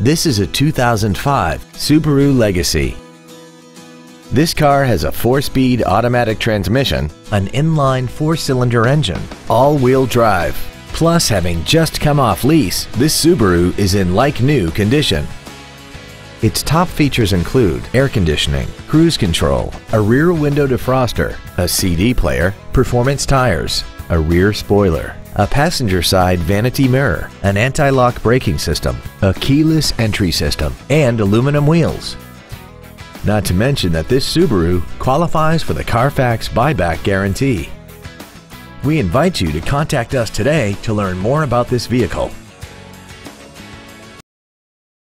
This is a 2005 Subaru Legacy. This car has a 4-speed automatic transmission, an inline 4-cylinder engine, all-wheel drive. Plus, having just come off lease, this Subaru is in like-new condition. Its top features include air conditioning, cruise control, a rear window defroster, a CD player, performance tires, a rear spoiler, a passenger side vanity mirror, an anti-lock braking system, a keyless entry system, and aluminum wheels. Not to mention that this Subaru qualifies for the Carfax buyback guarantee. We invite you to contact us today to learn more about this vehicle.